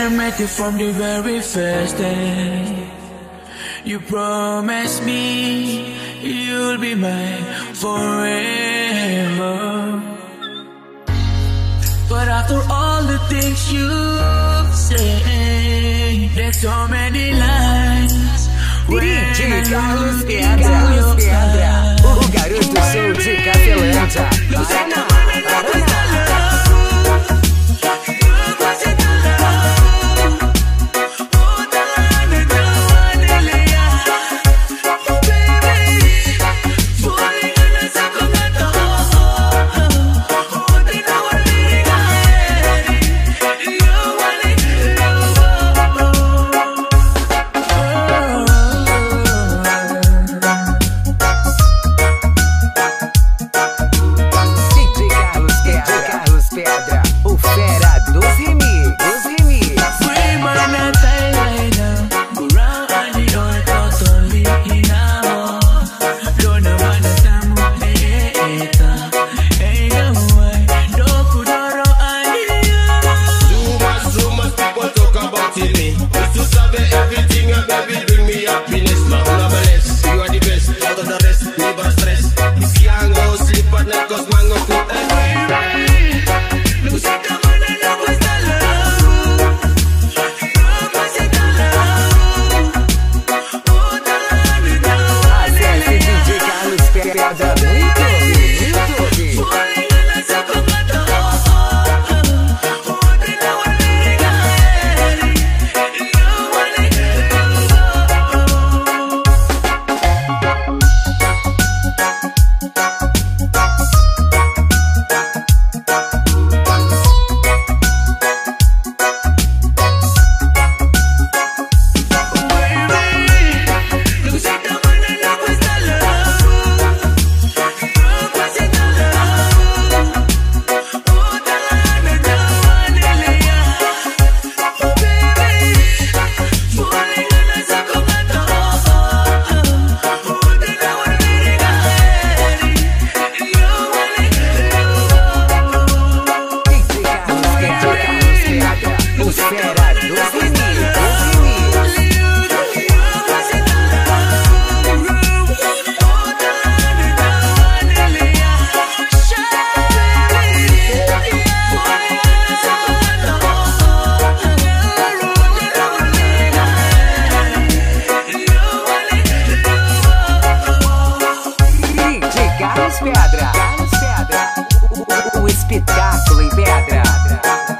animated from the very first day. You promised me you'll be mine forever. But after all the things you've said, there's so many lies. DJ Carlos Pedra, o garoto show de Cafelândia. Carlos Pedra, o espetáculo em pedra.